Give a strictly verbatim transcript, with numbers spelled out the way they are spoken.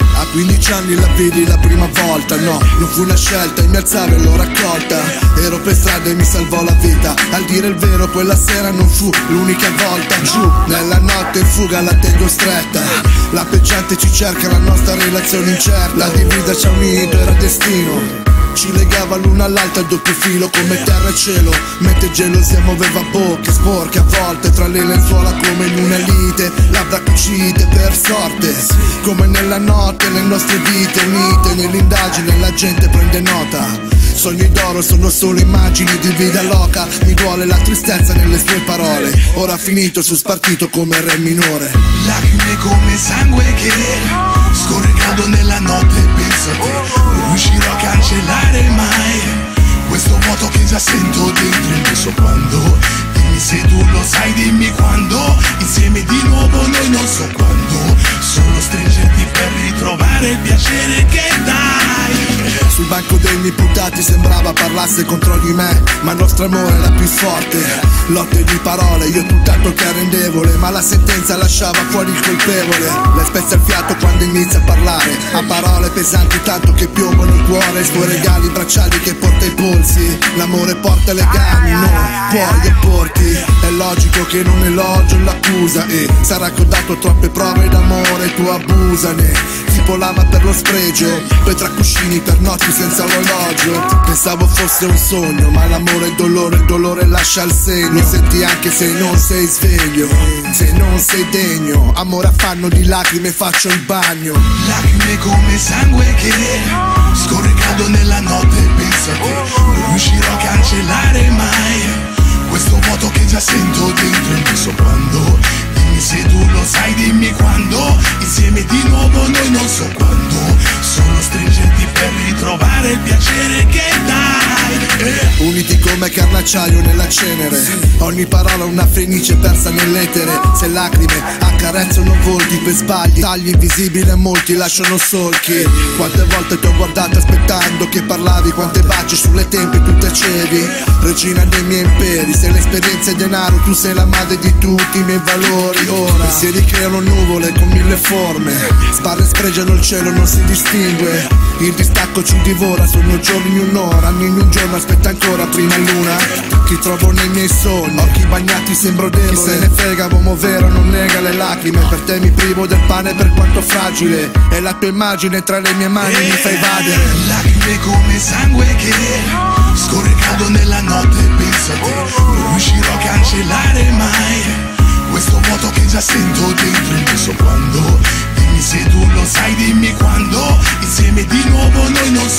A quindici anni la vidi la prima volta, no, non fu una scelta, in alzare l'ho raccolta. Ero per strada e mi salvò la vita, al dire il vero quella sera non fu l'unica volta. Giù, nella notte in fuga la tengo stretta, la peggiante ci cerca, la nostra relazione incerta. La divisa ci ha unito, era destino, ci legava l'una all'altra il doppio filo come terra e cielo. Mentre gelosia muoveva bocche sporche, a volte tra le lenzuola come in una lite, labbra cucite per sorte, come nella notte le nostre vite unite. Nell'indagine la gente prende nota, sogni d'oro sono solo immagini di vita loca. Mi duole la tristezza nelle sue parole, ora finito su spartito come re minore. Lacrime come sangue che scorregando nella notte penso a te, non riuscirò a cancellare mai questo vuoto che già sento dentro. Invece quando, dimmi se tu lo sai, dimmi quando, insieme di nuovo noi non so quando, solo stringerti per ritrovare il piacere che dai. Sul banco degli imputati sembrava parlasse contro di me, ma il nostro amore era più forte. Lotte di parole, io tutt'altro che era indevole, ma la sentenza lasciava fuori il colpevole. Le spezza il fiato quando inizia a parlare, a parole pesanti tanto che piovono il cuore. I suoi regali, bracciali che porta i polsi, l'amore porta le gani, non puoi opporti. È logico che non elogio l'accusa e sarà che ho dato troppe prove d'amore, tu abusane. Volava per lo spregio, poi tra cuscini per notti senza orologio. Pensavo fosse un sogno, ma l'amore è dolore, il dolore lascia il segno. Senti anche se non sei sveglio, se non sei degno, amore affanno di lacrime faccio il bagno. Lacrime come sangue che scorregando nella notte penso a te, non riuscirò a cancellare mai questo vuoto che già sento dentro. Invece quando, dimmi se tu lo sai, dimmi quando, insieme di nuovo noi non so quando, solo stringerti per ritrovare il piacere che dai. eh. Uniti come carnacciaio nella cenere, ogni parola una fenice persa nell'etere. Se lacrime accarezzano volti per sbagli, tagli invisibili a molti lasciano solchi. Quante volte ti ho guardato aspettando che parlavi, quante baci sulle tempie tu tacevi. Regina dei miei imperi, se l'esperienza è denaro tu sei la madre di tutti i miei valori. Ora si ricreano nuvole con mille forme, sbarre spregiano il cielo, non si distingue. Il distacco ci divora, sono giorni in un'ora, anni in un giorno, aspetta ancora prima luna. Ti trovo nei miei sogni, occhi bagnati sembro debole, chi se ne frega, uomo vero non nega le lacrime. Per te mi privo del pane per quanto fragile, e la tua immagine tra le mie mani mi fai vadere. Lacrime come sangue che scorregando nella notte penso a te, non riuscirò a cancellare mai questo vuoto che già sento dentro. Invece quando, dimmi se tu lo sai, dimmi quando, insieme di nuovo noi non siamo.